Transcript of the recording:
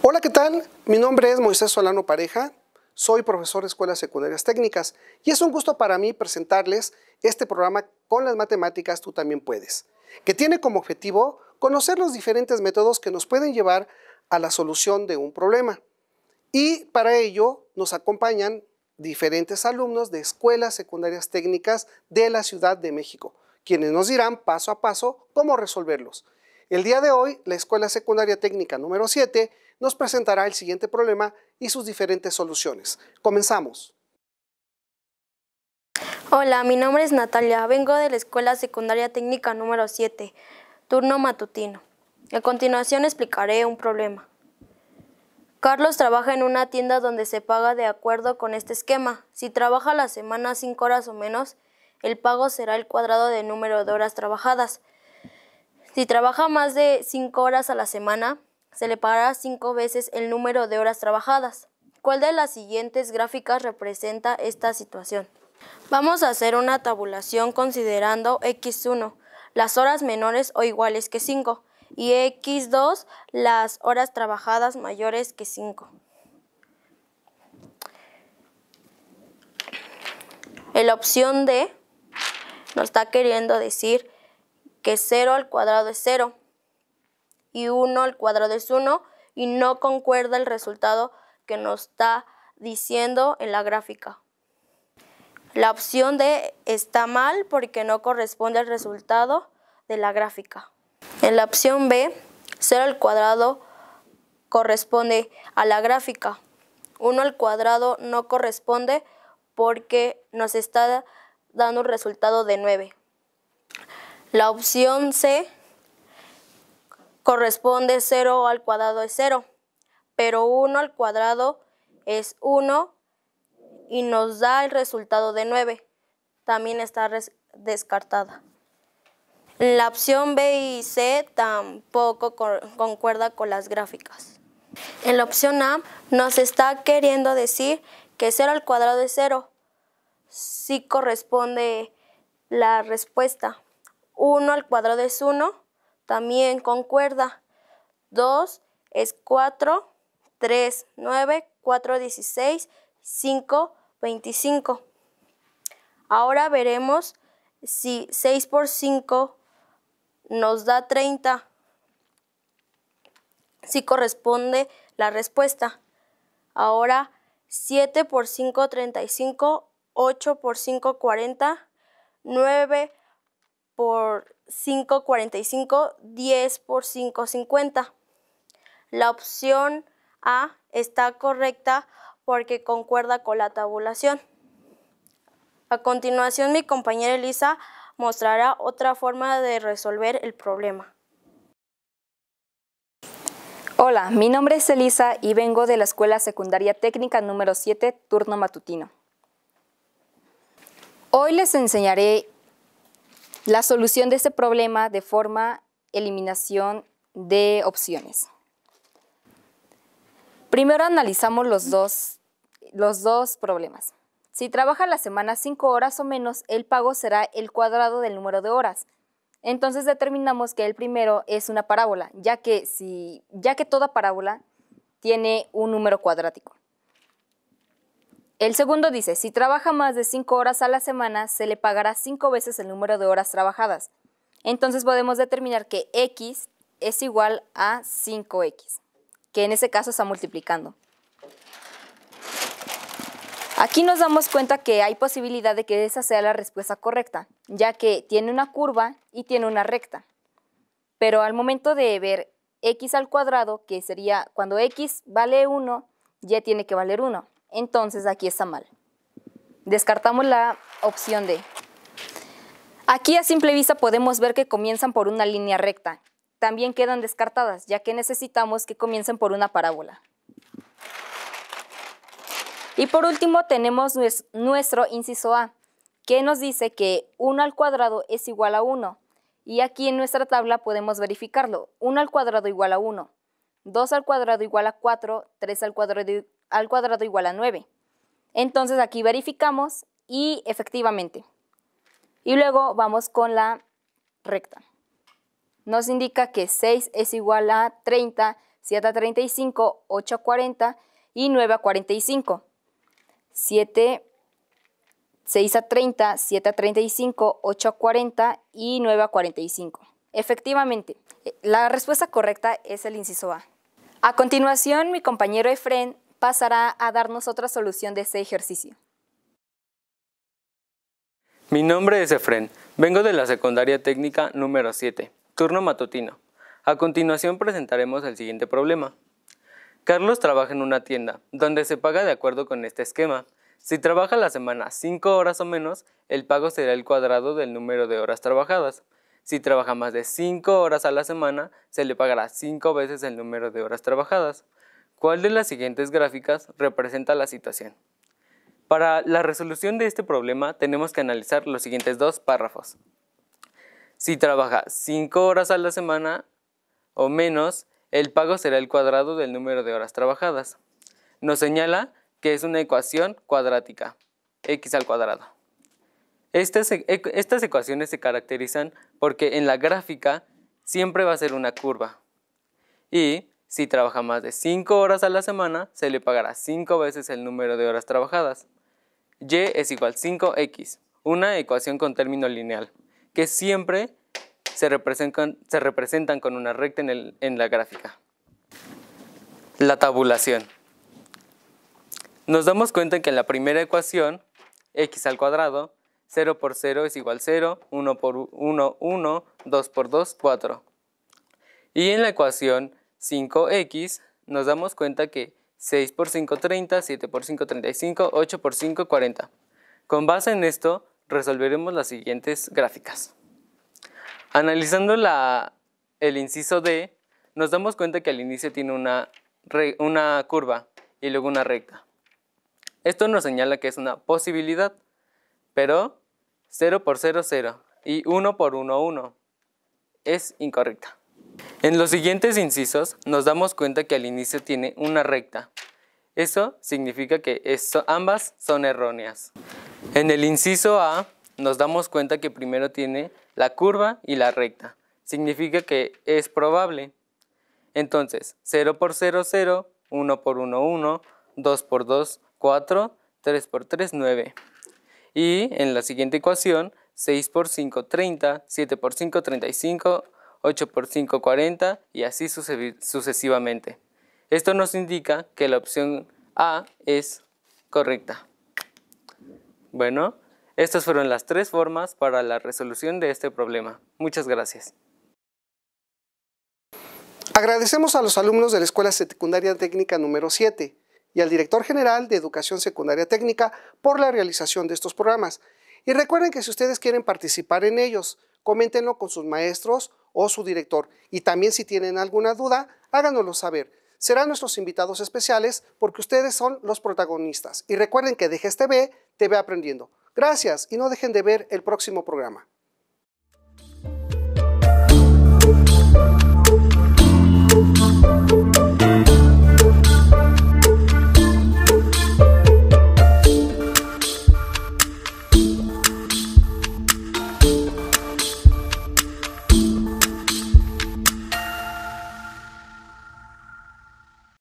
Hola, ¿qué tal? Mi nombre es Moisés Solano Pareja, soy profesor de Escuelas Secundarias Técnicas y es un gusto para mí presentarles este programa Con las Matemáticas Tú También Puedes, que tiene como objetivo conocer los diferentes métodos que nos pueden llevar a la solución de un problema. Y para ello nos acompañan diferentes alumnos de Escuelas Secundarias Técnicas de la Ciudad de México, quienes nos dirán paso a paso cómo resolverlos. El día de hoy, la Escuela Secundaria Técnica número 7 nos presentará el siguiente problema y sus diferentes soluciones. Comenzamos. Hola, mi nombre es Natalia, vengo de la Escuela Secundaria Técnica número 7, turno matutino. A continuación explicaré un problema. Carlos trabaja en una tienda donde se paga de acuerdo con este esquema. Si trabaja la semana 5 horas o menos, el pago será el cuadrado del número de horas trabajadas. Si trabaja más de 5 horas a la semana, se le pagará 5 veces el número de horas trabajadas. ¿Cuál de las siguientes gráficas representa esta situación? Vamos a hacer una tabulación considerando x1, las horas menores o iguales que 5, y x2, las horas trabajadas mayores que 5. En la opción D nos está queriendo decir que 0 al cuadrado es 0. Y 1 al cuadrado es 1 y no concuerda el resultado que nos está diciendo en la gráfica. La opción D está mal porque no corresponde al resultado de la gráfica. En la opción B, 0 al cuadrado corresponde a la gráfica. 1 al cuadrado no corresponde porque nos está dando un resultado de 9. La opción C corresponde 0 al cuadrado es 0, pero 1 al cuadrado es 1 y nos da el resultado de 9. También está descartada. La opción B y C tampoco concuerda con las gráficas. En la opción A nos está queriendo decir que 0 al cuadrado es 0. Sí corresponde la respuesta. 1 al cuadrado es 1. También concuerda. 2 es 4, 3, 9, 4, 16, 5, 25. Ahora veremos si 6 por 5 nos da 30. Si corresponde la respuesta. Ahora 7 por 5, 35, 8 por 5, 40, 9 por 5, 45, 10 por 5, 50. La opción A está correcta porque concuerda con la tabulación. A continuación, mi compañera Elisa mostrará otra forma de resolver el problema. Hola, mi nombre es Elisa y vengo de la Escuela Secundaria Técnica número 7, turno matutino. Hoy les enseñaré la solución de este problema de forma eliminación de opciones. Primero analizamos los dos problemas. Si trabaja la semana 5 horas o menos, el pago será el cuadrado del número de horas. Entonces determinamos que el primero es una parábola, ya que toda parábola tiene un número cuadrático. El segundo dice, si trabaja más de 5 horas a la semana, se le pagará 5 veces el número de horas trabajadas. Entonces podemos determinar que X es igual a 5X, que en ese caso está multiplicando. Aquí nos damos cuenta que hay posibilidad de que esa sea la respuesta correcta, ya que tiene una curva y tiene una recta. Pero al momento de ver X al cuadrado, que sería cuando X vale 1, Y tiene que valer 1. Entonces aquí está mal. Descartamos la opción D. Aquí a simple vista podemos ver que comienzan por una línea recta. También quedan descartadas, ya que necesitamos que comiencen por una parábola. Y por último tenemos nuestro inciso A, que nos dice que 1 al cuadrado es igual a 1. Y aquí en nuestra tabla podemos verificarlo. 1 al cuadrado igual a 1. 2 al cuadrado igual a 4. 3 al cuadrado igual a 9. Entonces aquí verificamos y efectivamente. Y luego vamos con la recta. Nos indica que 6 es igual a 30, 7 a 35, 8 a 40 y 9 a 45. 6 a 30, 7 a 35, 8 a 40 y 9 a 45. Efectivamente, la respuesta correcta es el inciso A. A continuación, mi compañero Efrén pasará a darnos otra solución de este ejercicio. Mi nombre es Efrén, vengo de la Secundaria Técnica número 7, turno matutino. A continuación presentaremos el siguiente problema. Carlos trabaja en una tienda, donde se paga de acuerdo con este esquema. Si trabaja la semana 5 horas o menos, el pago será el cuadrado del número de horas trabajadas. Si trabaja más de 5 horas a la semana, se le pagará 5 veces el número de horas trabajadas. ¿Cuál de las siguientes gráficas representa la situación? Para la resolución de este problema tenemos que analizar los siguientes dos párrafos. Si trabaja 5 horas a la semana o menos, el pago será el cuadrado del número de horas trabajadas. Nos señala que es una ecuación cuadrática, x al cuadrado. Estas ecuaciones se caracterizan porque en la gráfica siempre va a ser una curva. Y si trabaja más de 5 horas a la semana, se le pagará 5 veces el número de horas trabajadas. Y es igual a 5x, una ecuación con término lineal, que siempre se representan con una recta en la gráfica. La tabulación. Nos damos cuenta que en la primera ecuación, x al cuadrado, 0 por 0 es igual a 0, 1 por 1, 1, 2 por 2, 4. Y en la ecuación 5x, nos damos cuenta que 6 por 5, 30, 7 por 5, 35, 8 por 5, 40. Con base en esto, resolveremos las siguientes gráficas. Analizando el inciso D, nos damos cuenta que al inicio tiene una curva y luego una recta. Esto nos señala que es una posibilidad, pero 0 por 0, 0 y 1 por 1, 1 es incorrecta. En los siguientes incisos nos damos cuenta que al inicio tiene una recta. Eso significa que ambas son erróneas. En el inciso A nos damos cuenta que primero tiene la curva y la recta. Significa que es probable. Entonces, 0 por 0, 0, 1 por 1, 1, 2 por 2, 4, 3 por 3, 9. Y en la siguiente ecuación, 6 por 5, 30, 7 por 5, 35, 8 por 5, 40 y así sucesivamente. Esto nos indica que la opción A es correcta. Bueno, estas fueron las tres formas para la resolución de este problema. Muchas gracias. Agradecemos a los alumnos de la Escuela Secundaria Técnica número 7. Y al director general de Educación Secundaria Técnica por la realización de estos programas. Y recuerden que si ustedes quieren participar en ellos, coméntenlo con sus maestros o su director. Y también si tienen alguna duda, háganoslo saber. Serán nuestros invitados especiales porque ustedes son los protagonistas. Y recuerden que DGEST TV te ve aprendiendo. Gracias y no dejen de ver el próximo programa.